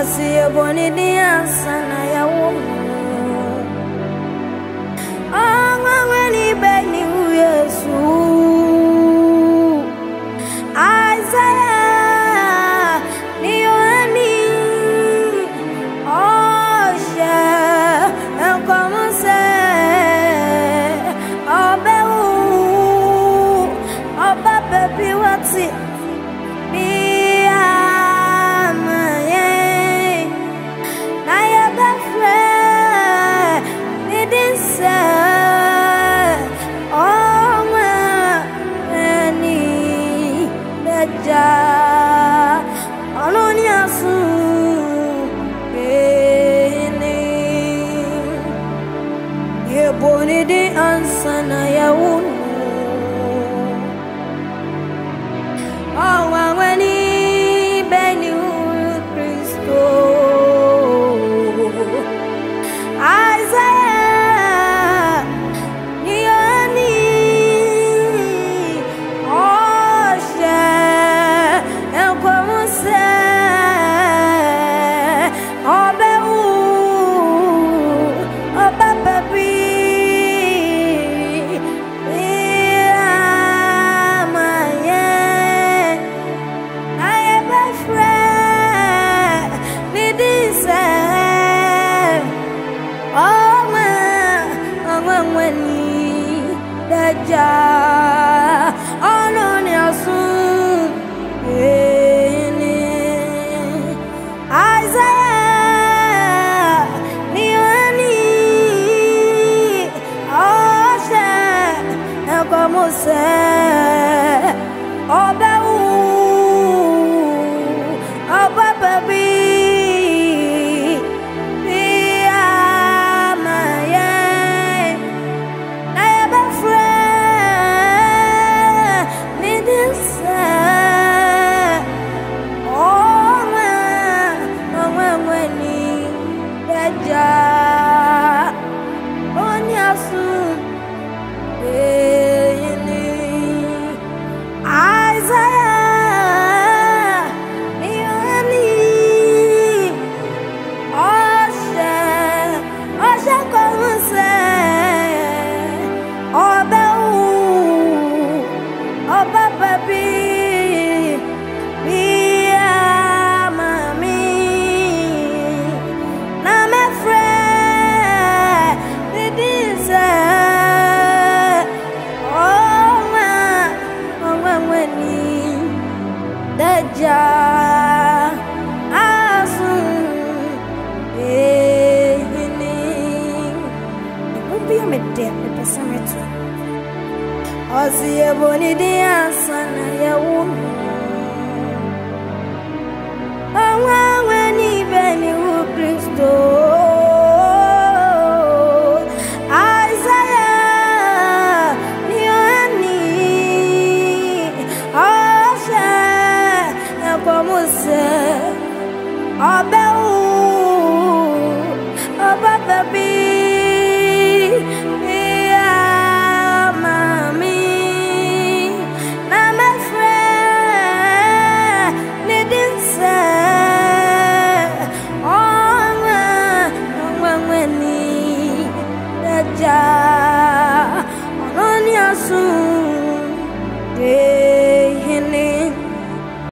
Osia bonidia sana ya umu Ongwa weni beni uyesu Isaiah ni yohani Oja enkomuse Obeu Oba baby wati Obeu